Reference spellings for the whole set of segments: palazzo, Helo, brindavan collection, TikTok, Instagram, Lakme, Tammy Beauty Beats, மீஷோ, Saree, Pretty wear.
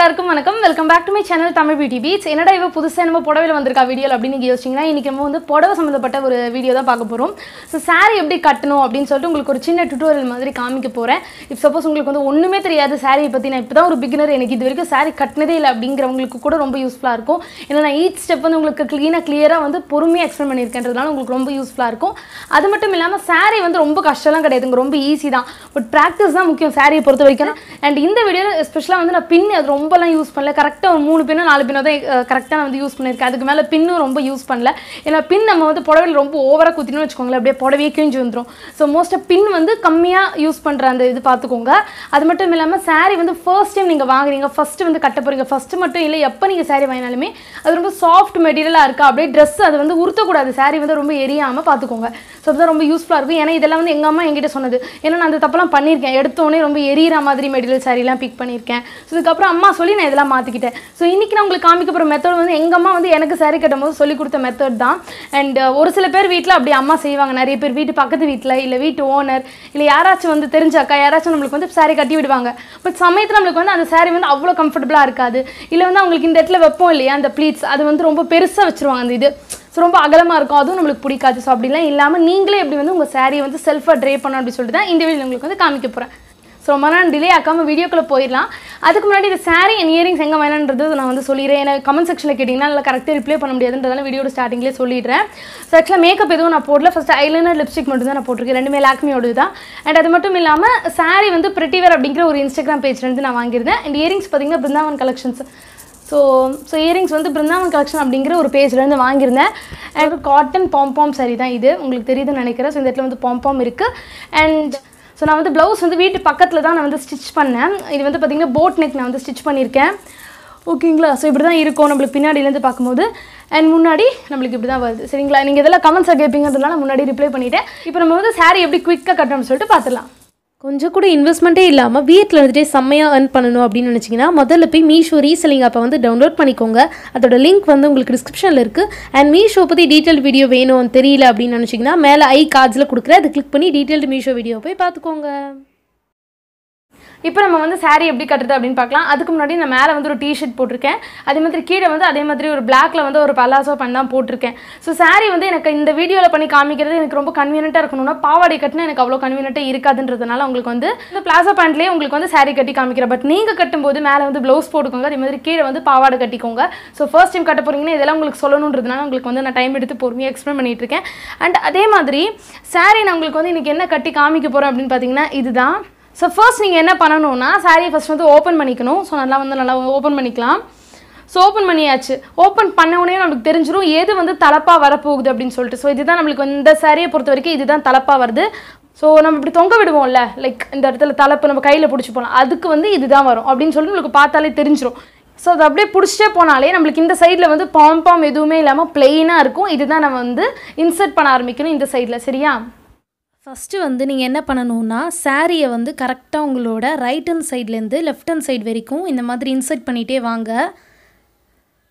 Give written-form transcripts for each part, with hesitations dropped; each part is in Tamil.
Welcome back to my channel Tammy Beauty Beats. If you have a video so saree எப்படி கட்டணும் அப்படினு சொல்லிட்டு உங்களுக்கு ஒரு சின்ன டியூட்டோரியல் மாதிரி காமிக்க போறேன். இப் சப்போஸ் உங்களுக்கு வந்து ஒண்ணுமே தெரியாத saree பத்தி நான் இப்பதான் ஒரு beginner எனக்கு இதுவரைக்கும் saree கட்டனதே இல்ல அப்படிங்கறவங்களுக்கு கூட ரொம்ப யூஸ்புல்லா இருக்கும். ஏன்னா நான் each step வந்து உங்களுக்கு க்ளீனா கிளியரா வந்து பொறுமையா எக்ஸ்பிளைன் பண்ணிருக்கேன்றதால உங்களுக்கு ரொம்ப யூஸ்புல்லா இருக்கும். அது மட்டும் இல்லாம saree வந்து ரொம்ப கஷ்டலாம் கிடையாதுங்க ரொம்ப ஈஸி தான். பட் பிராக்டீஸ் தான் முக்கியம் saree பொறுத்த வரைக்கும். And இந்த வீடியோல ஸ்பெஷலா வந்து நான் pin அது ரொம்பலாம் யூஸ் பண்ணல. கரெக்ட்டா ஒரு 3 pin 4 pin தான் கரெக்ட்டா நான் வந்து யூஸ் பண்ணிருக்கேன். அதுக்கு மேல pin ரொம்ப யூஸ் பண்ணல. ஏன்னா pin நம்ம வந்து புடவையில ரொம்ப ஓவரா குத்தினோம் வெச்சுக்கோங்க அப்படியே புடவே கிஞ்சி வந்துரும் சோ மோஸ்ட் ஆஃப் pin வந்து கம்மியா யூஸ் பண்ற அந்த இது பாத்துக்கோங்க அது மட்டும் இல்லாம saree வந்து ஃபர்ஸ்ட் டைம் நீங்க வாங்குறீங்க ஃபர்ஸ்ட் வந்து கட்ட போறீங்க ஃபர்ஸ்ட் மட்டும் இல்ல எப்ப நீங்க saree வாங்கினாலுமே அது ரொம்ப சாஃப்ட் மெட்டீரியலா இருக்க அப்படியே Dress அது வந்து உருத்த கூடாது saree வந்து ரொம்ப எரியாம பாத்துக்கோங்க சோ அது ரொம்ப யூஸ்புல்லா இருக்கும் ஏனா இதெல்லாம் வந்து எங்க அம்மா என்கிட்ட சொன்னது ஏனா நான் அந்த தப்பலாம் பண்ணிருக்கேன் எடுத்தேனே ரொம்ப எரியற மாதிரி மெட்டீரியல் saree-லாம் பிக் பண்ணிருக்கேன் சோ அதுக்கு அப்புறம் அம்மா சொல்லி நான் இதெல்லாம் மாத்திக்கிட்டேன் சோ இன்னைக்கு நான் உங்களுக்கு காமிக்க போற மெத்தட் வந்து எங்க அம்மா வந்து எனக்கு saree கட்டும்போது சொல்லி கொடுத்த மெத்தட் தான் and ஒரு சில பேர் வீட்ல அப்படியே அம்மா செய்வாங்க நிறைய பேர் வீட்டு பக்கத்து வீட்ல இல்ல வீட்டு ஓனர் இல்ல யாராச்சும் வந்து தெரிஞ்ச அக்கா யாராச்சும் நமக்கு வந்து saree கட்டி விடுவாங்க பட் சமயத்துல நமக்கு வந்து அந்த saree வந்து அவ்வளவு கம்ஃபர்ட்டபிளா இருக்காது இல்ல வந்து உங்களுக்கு இந்த இடத்துல வெப்போம் இல்லையா அந்த ப்ளீட்ஸ் அது வந்து ரொம்ப பெருசா வச்சிருவாங்க அந்த இது So, ரொம்ப அகலமா இருக்கும் அதுவும் நமக்கு பிடிக்காது சோ அப்படிலாம் இல்லாம நீங்களே எப்படி வந்து உங்க saree வந்து செல்ஃபா ட்ரேப் பண்ணனும் அப்படி சொல்லிட்டு தான் இந்த வீடியோல உங்களுக்கு வந்து காமிக்க போறேன் So, I'm delay akama video ku poidalam adukku munadi saree and earrings enga vainanradhu na vandu solliren ena comment section la kettingna alla correct reply panna mudiyadundradala video oda starting la sollidren so actually makeup edhu na podla first eyeliner lipstick mattum dhaan na poturken rendume Lakme odu dhaan and adu mattum illama saree vandu pretty wear abingra or Instagram page la irundhu na vaangirden and earrings pathina Brindavan collections so earrings vandu Brindavan collection abingra or page la irundhu vaangirden and cotton pom pom saree dhaan idu ungalku theriyudhu nenikira so indha vandu pom pom irukku and So நான் வந்து blouse வந்து வீட்டு பக்கத்துல தான் நான் வந்து ஸ்டிட்ச் பண்ணேன் இது வந்து பாத்தீங்க boat neck நான் வந்து ஸ்டிட்ச் பண்ணிருக்கேன் ஓகேங்களா சோ இப்படி தான் இருக்கும் நமக்கு பின்னாடில இருந்து பாக்கும்போது and முன்னாடி நமக்கு இப்படி தான் வருது சரிங்களா நீங்க இதெல்லாம் கமெண்ட்ஸ்ல கேப்பீங்கன்றதால நான் முன்னாடி ரிப்ளை பண்ணிட்டேன் இப்போ நம்ம வந்து saree எப்படி குயிக்கா கட்டணும்னு சொல்லிட்டு பாத்துறலாம் கொஞ்சம் கூட இன்வெஸ்ட்மென்ட்டே இல்லாம வீட்ல இருந்துட்டே சம்மையா earn பண்ணனும் அப்படி நினைச்சீங்கனா முதல்ல போய் மீஷோ ரீசெல்லிங் ஆப்ப வந்து டவுன்லோட் பண்ணிக்கோங்க அதோட லிங்க் வந்து உங்களுக்கு டிஸ்கிரிப்ஷன்ல இருக்கு and மீஷோ பத்தி டீடைல் வீடியோ வேணும்னு தெரியல அப்படி நினைச்சீங்கனா மேல ஐ கார்ட்ஸ்ல குடுக்குற அதை கிளிக் பண்ணி டீடைல்ட் மீஷோ வீடியோ போய் பாத்துக்கோங்க இப்போ நம்ம வந்து saree எப்படி கட்டறது அப்படினு பார்க்கலாம் அதுக்கு முன்னாடி நான் மேல வந்து ஒரு டி-ஷர்ட் போட்டுர்க்கேன் அதே மாதிரி கீழ வந்து அதே மாதிரி ஒரு blackல வந்து ஒரு palazzo பண்ணா போட்டுர்க்கேன் சோ saree வந்து எனக்கு இந்த வீடியோல பண்ணி காமிக்கிறது எனக்கு ரொம்ப கன்வீனியன்ட்டா இருக்கணும்னா பாவாடை கட்டنا எனக்கு அவ்வளவு கன்வீனியன்ட்டா இருக்காதுன்றதனால உங்களுக்கு வந்து இந்த palazzo pantலயே உங்களுக்கு வந்து saree கட்டி காமிக்கிறேன் பட் நீங்க கட்டும்போது மேல வந்து blouse போடுங்க அதே மாதிரி கீழ வந்து பாவாடை கட்டிக்கோங்க சோ first time கட்ட போறீங்கன்னா இதெல்லாம் உங்களுக்கு சொல்லணும்ன்றதனால உங்களுக்கு வந்து நான் டைம் எடுத்து பொறுமையா எக்ஸ்பிளைன் பண்ணிட்டு இருக்கேன் and அதே மாதிரி saree நான் உங்களுக்கு வந்து இன்னைக்கு என்ன கட்டி காமிக்க போறேன் அப்படினு பாத்தீங்கன்னா இதுதான் So first நீங்க என்ன பண்ணனும்னா saree first வந்து ஓபன் பண்ணிக்கணும் சோ நல்லா ஓபன் பண்ணிக்கலாம் சோ ஓபன் பண்ணியாச்சு ஓபன் பண்ண உடனே நமக்கு தெரிஞ்சிரும் ஏது வந்து தலப்பா வர போகுது அப்படினு சொல்லிட்டு சோ இதுதான் நமக்கு இந்த saree பொறுத்த வரைக்கும் இதுதான் தலப்பா வருது சோ நம்ம இப்படி தொங்க விடுவோம்ல லைக் இந்த இடத்துல தலப்பு நம்ம கையில புடிச்சு போலாம் அதுக்கு வந்து இதுதான் வரும் அப்படினு சொல்லிட்டு உங்களுக்கு பார்த்தாலே தெரிஞ்சிரும் So, if you push it, this side is pom-pom, plain, this is the insert in this side. First வந்து நீங்க என்ன பண்ணனும்னா saree வந்து கரெக்ட்டா உங்களோட right hand side ல இருந்து left hand side வரைக்கும் இந்த மாதிரி இன்சர்ட் பண்ணிட்டே வாங்க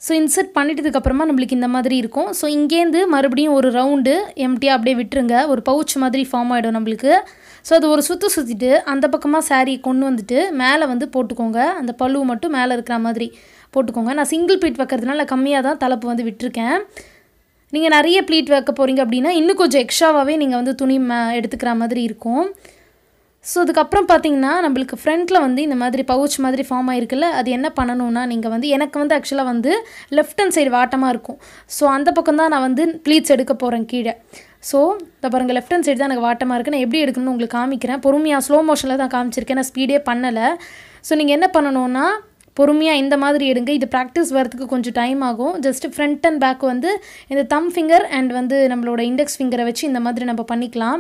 சோ இன்சர்ட் பண்ணிட்டதுக்கு அப்புறமா நமக்கு இந்த மாதிரி இருக்கும் சோ இங்க இருந்து மறுபடியும் ஒரு ரவுண்ட் எம்டி அப்படியே விட்டுருங்க ஒரு பவுச் மாதிரி ஃபார்ம் ஆயிடும் நமக்கு சோ அது ஒரு சுத்து சுத்திட்டு அந்த பக்கமா saree கொண்டு வந்துட்டு மேலே வந்து போட்டுக்கோங்க அந்த பல்லு மட்டும் மேலே இருக்கிற மாதிரி போட்டுக்கோங்க நான் சிங்கிள் பீட் வைக்கிறதுனால கம்மியா தான் தலப்பு வந்து விட்டுர்க்கேன் நீங்க நிறைய ப்ளீட் வைக்க போறீங்க அப்படினா இன்னும் கொஞ்சம் எக்ஸ்ட்ராவாவே நீங்க வந்து துணி எடுத்துக்கிற மாதிரி இருக்கும் சோ அதுக்கு அப்புறம் பாத்தீங்கன்னா நமக்கு ஃப்ரண்ட்ல வந்து இந்த மாதிரி பவுச் மாதிரி ஃபார்ம் ஆயிருக்குல அது என்ன பண்ணனும்னா நீங்க வந்து எனக்கு வந்து एक्चुअली வந்து லெஃப்ட் ஹேண்ட் சைடு வாட்டமா இருக்கும் சோ அந்த பக்கம் தான் நான் வந்து ப்ளீட்ஸ் எடுக்க போறேன் கீழ சோ இத பாருங்க லெஃப்ட் ஹேண்ட் சைடு தான் எனக்கு வாட்டமா இருக்கு நான் எப்படி எடுக்கணும்னு உங்களுக்கு காமிக்கிறேன் பொறுமையா ஸ்லோ மோஷன்ல தான் காமிச்சிருக்கேன் நான் ஸ்பீடே பண்ணல சோ நீங்க என்ன பண்ணனும்னா பொறுமையா இந்த மாதிரி எடுங்க இது பிராக்டீஸ் வரதுக்கு கொஞ்சம் டைம் ஆகும் ஜஸ்ட் ஃப்ரண்ட் அண்ட் பேக் வந்து இந்த தம் ஃபிங்கர் அண்ட் வந்து நம்மளோட இன்டெக்ஸ் ஃபிங்கரை வச்சு இந்த மாதிரி நம்ம பண்ணிக்கலாம்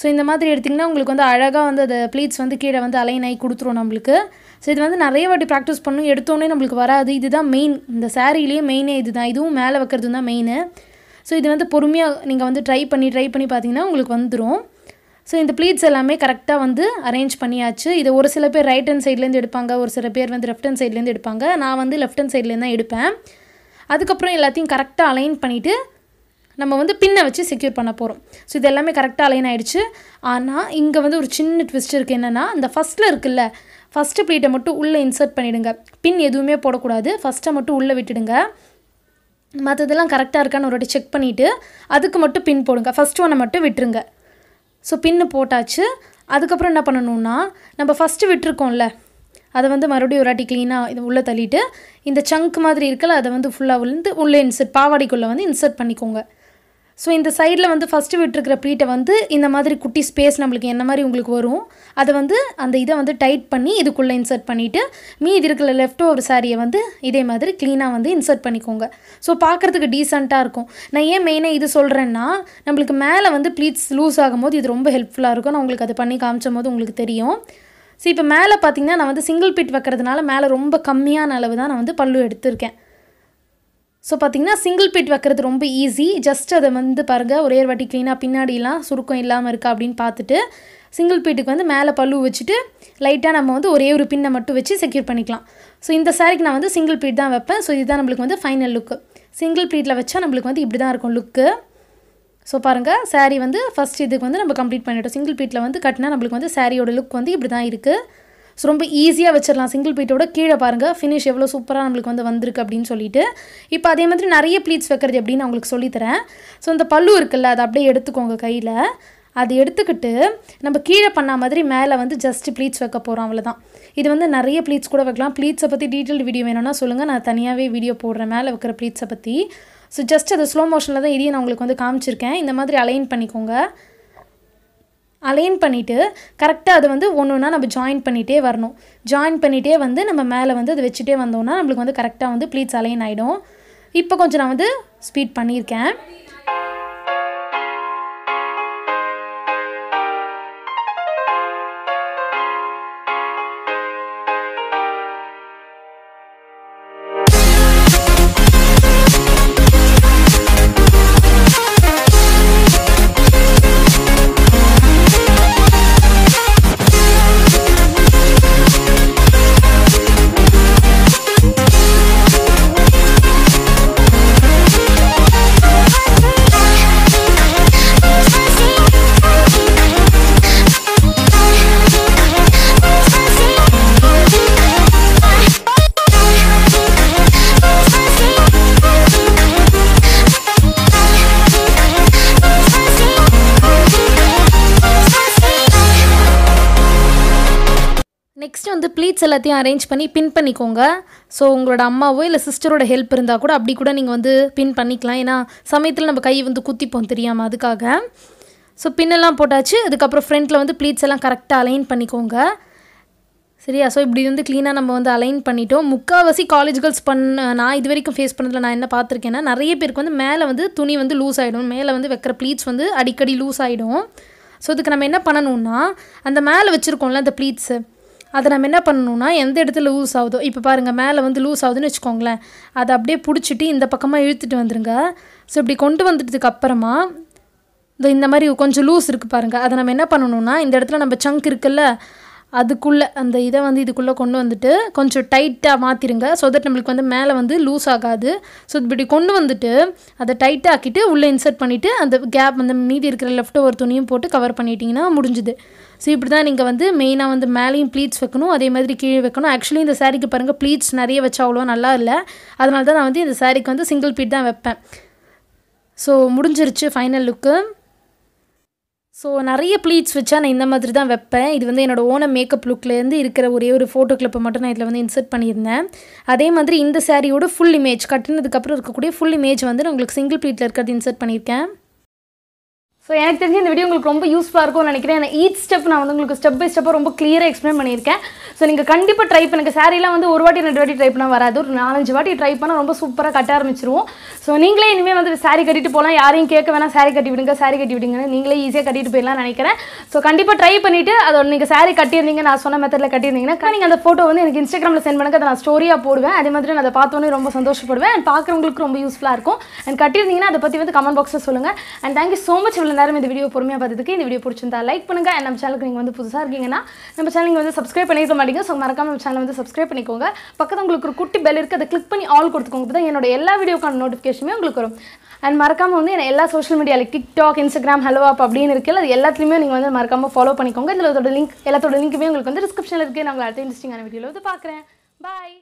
சோ இந்த மாதிரி எடுத்தீங்கன்னா உங்களுக்கு வந்து அழகா வந்து அந்த ப்ளீட்ஸ் வந்து கீழ வந்து அலைன் ஆகி குடுத்துரும் நமக்கு சோ இது வந்து நிறைய வாட்டி பிராக்டீஸ் பண்ணனும் எடுத்தோனே நமக்கு வராது இதுதான் மெயின் இந்த சாரீலயே மெயினே இதுதான் இதுவும் மேலே வைக்கிறது தான் மெயின் சோ இது வந்து பொறுமையா நீங்க வந்து ட்ரை பண்ணி பாத்தீங்கன்னா உங்களுக்கு வந்துரும் சோ இந்த ப்ளீட்ஸ் எல்லாமே கரெக்ட்டா வந்து அரேஞ்ச் பண்ணியாச்சு இது ஒரு சில பேர் ரைட் ஹேண்ட் சைடுல இருந்து எடுப்பாங்க ஒரு சில பேர் வந்து லெஃப்ட் ஹேண்ட் சைடுல இருந்து எடுப்பாங்க நான் வந்து லெஃப்ட் ஹேண்ட் சைடுல தான் எடுப்பேன் அதுக்கு அப்புறம் எல்லாத்தையும் கரெக்ட்டா அலைன் பண்ணிட்டு நம்ம வந்து பின்ன வச்சு செக்யூர் பண்ண போறோம் சோ இது எல்லாமே கரெக்ட்டா அலைன் ஆயிடுச்சு ஆனா இங்க வந்து ஒரு சின்ன ட்விஸ்ட் இருக்கு என்னன்னா அந்த ஃபர்ஸ்ட்ல இருக்குல்ல First pleat மட்டும் உள்ள insert பண்ணிடுங்க. Pin எதுவுமே போட கூடாது. First மட்டும் உள்ள விட்டுடுங்க. மத்ததெல்லாம் கரெக்ட்டா இருக்கான்னு ஒருட்டி செக் பண்ணிட்டு அதுக்கு மட்டும் pin போடுங்க. First one மட்டும் விட்டுருங்க. So pin போட்டாச்சு. அதுக்கு அப்புறம் என்ன பண்ணனும்னா நம்ம first விட்டுருக்கோம்ல அத வந்து மறுபடியும் ஒருட்டி clean ஆ இது உள்ள தள்ளிட்டு இந்த chunk மாதிரி இருக்குல அத வந்து full-ஆ உள்ள insert பாவாடைக்குள்ள வந்து insert பண்ணிக்கோங்க. So in the side la vandu first vittirukra pleat vandu indha madiri kutti space namalukku enna mari ungalku varum adu vandu andha idha vandu tight panni idukulla insert pannittu meedhi irukla left over saree vandu idhe madiri clean ah vandu insert pannikonga so paakradhukku decent ah irukum na ye main ah idu solrenna namalukku mele vandu pleats loose agumbodhu idu romba helpful ah irukum na ungalku adu panni kaamchumbodhu ungalku theriyum so ipo mele pathinga na vandu single pleat vekkradnala mele romba kammiyana alavu dhaan na vandu pallu eduthirken So பாத்தீங்கன்னா single pleat வைக்கிறது ரொம்ப ஈஸி just அத வந்து பாருங்க ஒரே ஒரு வாட்டி clean ஆ பின்னாடிலாம் சுருக்கம் இல்லாம இருக்கா அப்படிን பார்த்துட்டு single pleatக்கு வந்து மேலே பல்லு வச்சிட்டு லைட்டா நம்ம வந்து ஒரே ஒரு பின்ன மட்டும் வச்சி செக்யூர் பண்ணிக்கலாம் சோ இந்த சாரிக்கு நான் வந்து single pleat தான் வைப்பேன் சோ இதுதான் நமக்கு வந்து ஃபைனல் லுக் single pleatல வச்சா நமக்கு வந்து இப்படி தான் இருக்கும் லுக் சோ பாருங்க saree வந்து ஃபர்ஸ்ட் இதுக்கு வந்து நம்ம கம்ப்ளீட் பண்ணிட்டோம் single pleatல வந்து கட்டினா நமக்கு வந்து சாரியோட லுக் வந்து இப்படி தான் இருக்கு So ரொம்ப ஈஸியா வெச்சிரலாம் single pleat ஓட கீழ பாருங்க finish எவ்வளவு சூப்பரா நமக்கு வந்து வந்திருக்கு அப்படினு சொல்லிட்டு இப்போ அதே மாதிரி நிறைய pleats வைக்கிறது எப்படி நான் உங்களுக்கு சொல்லி தரேன் சோ இந்த பல்லு இருக்குல்ல அத அப்படியே எடுத்துக்கோங்க கையில அது எடுத்துக்கிட்டு நம்ம கீழ பண்ண மாதிரி மேலே வந்து just pleats வைக்க போறோம் அவ்வளவுதான் இது வந்து நிறைய pleats கூட வைக்கலாம் pleats பத்தி டீடைல்ட் வீடியோ வேணும்னா சொல்லுங்க நான் தனியாவே வீடியோ போடுறேன் மேலே வைக்கிற pleats பத்தி சோ just அத ஸ்லோ மோஷன்ல தான் இதையும் நான் உங்களுக்கு வந்து காமிச்சிருக்கேன் இந்த மாதிரி அலைன் பண்ணிக்கோங்க Align பண்ணிட்டு கரெக்ட்டா அது வந்து ஒண்ணுனா நம்ம ஜாயின் பண்ணிட்டே வரணும் ஜாயின் பண்ணிட்டே வந்து நம்ம மேலே வந்து அது வெச்சிட்டே வந்தோம்னா நமக்கு வந்து கரெக்ட்டா வந்து ப்ளீட்ஸ் அலைன் ஆயிடும் இப்போ கொஞ்சம் நான் வந்து ஸ்பீட் பண்ணியிருக்கேன் Next வந்து pleats எல்லாத்தையும் arrange பண்ணி pin பண்ணிக்கோங்க சோ உங்களோட அம்மாவோ இல்ல சிஸ்டரோட ஹெல்ப் இருந்தா கூட அப்படி கூட நீங்க வந்து pin பண்ணிக்கலாம் ஏனா சமயத்துல நம்ம கை வந்து குத்திப்போம் தெரியாம அதுக்காக சோ pin எல்லாம் போட்டாச்சு அதுக்கு அப்புறம் ஃப்ரண்ட்ல வந்து pleats எல்லாம் கரெக்ட்டா அலைன் பண்ணிக்கோங்க சரியா சோ இப்படி வந்து க்ளீனா நம்ம வந்து அலைன் பண்ணிட்டோம் முக்காவாசி காலேஜ் गर्ल्स நான் இதுவரைக்கும் ஃபேஸ் பண்ணதுல நான் என்ன பாத்திருக்கேன்னா நிறைய பேருக்கு வந்து மேலே வந்து துணி வந்து லூஸ் ஆயிடும் மேலே வந்து வைக்கிற pleats வந்து அடிக்கடி லூஸ் ஆயிடும் சோ அதுக்கு நம்ம என்ன பண்ணனும்னா அந்த மேலே வச்சிருக்கோம்ல அந்த pleats அத நாம என்ன பண்ணனும்னா எந்த இடத்துல லூஸ் ஆவுதோ இப்போ பாருங்க மேலே வந்து லூஸ் ஆவுதுன்னு வெச்சுக்கோங்களே அத அப்படியே புடிச்சிட்டு இந்த பக்கமா இழுத்துட்டு வந்துருங்க சோ இப்படி கொண்டு வந்ததுக்கு அப்புறமா இந்த மாதிரி கொஞ்சம் லூஸ் இருக்கு பாருங்க அத நாம என்ன பண்ணனும்னா இந்த இடத்துல நம்ம chunk இருக்குல்ல அதுக்குள்ள அந்த இத வந்து இதுக்குள்ள கொண்டு வந்துட்டு கொஞ்சம் டைட்டா மாத்திடுங்க சோ that நமக்கு வந்து மேலே வந்து லூஸ் ஆகாது சோ இப்படி கொண்டு வந்துட்டு அத டைட்டா ஆக்கிட்டு உள்ள இன்சர்ட் பண்ணிட்டு அந்த கேப் அந்த மீதி இருக்கிற லெஃப்ட் ஓவர் துணியும் போட்டு கவர் பண்ணிட்டீங்கன்னா முடிஞ்சுது சோ இப்படி தான் நீங்க வந்து மெயினா வந்து மேலயும் pleats வைக்கணும் அதே மாதிரி கீழ வைக்கணும் एक्चुअली இந்த சாரிக்கு பாருங்க pleats நிறைய வச்சாவளோ நல்லா இல்ல அதனால தான் நான் வந்து இந்த சாரிக்கு வந்து single pleat தான் வைப்பேன் சோ முடிஞ்சிருச்சு ஃபைனல் லுக் சோ நிறைய pleats வச்சா நான் இந்த மாதிரி தான் வைப்பேன் இது வந்து என்னோட ஓன மேக்கப் லுக்ல இருந்து இருக்கிற ஒரே ஒரு போட்டோ கிளிப் மட்டும் நான் இதல வந்து இன்சர்ட் பண்ணியிருந்தேன் அதே மாதிரி இந்த சாரியோட full image கட்டினதுக்கு அப்புறம் இருக்க கூடிய full image வந்து நான் உங்களுக்கு single pleatல இருக்கத இன்சர்ட் பண்ணிருக்கேன் So, I think this video is very useful. Each step is step by step clear. So, you can try it. You can try it. You can try it. Super cut. So, you can try it. You can try it. You can try it. You can try So, you can try it. You can try it. You can try it. You can try it. You can story it. You can try it. You can If you like this video, please like this video and subscribe to our channel. படிங்க சோ மறக்காம நம்ம சேனலை வந்து subscribe பண்ணிக்கோங்க பக்கத்துல உங்களுக்கு ஒரு குட்டி bell இருக்கு அதை click பண்ணி all கொடுத்துக்கோங்க அப்பதான் என்னோட எல்லா வீடியோக்கான notification உங்களுக்கு வரும் and மறக்காம வந்து என்ன எல்லா social media like TikTok Instagram hello app அப்படியே இருக்குல்ல அது எல்லாத்துலயும் நீங்க வந்து மறக்காம follow பண்ணிக்கோங்க இதுல அதோட link எல்லாத்தோட லிங்க்குமே உங்களுக்கு வந்து descriptionல இருக்கு நான் உங்களுக்கு அடுத்த interestingான வீடியோல வந்து பார்க்கறேன் bye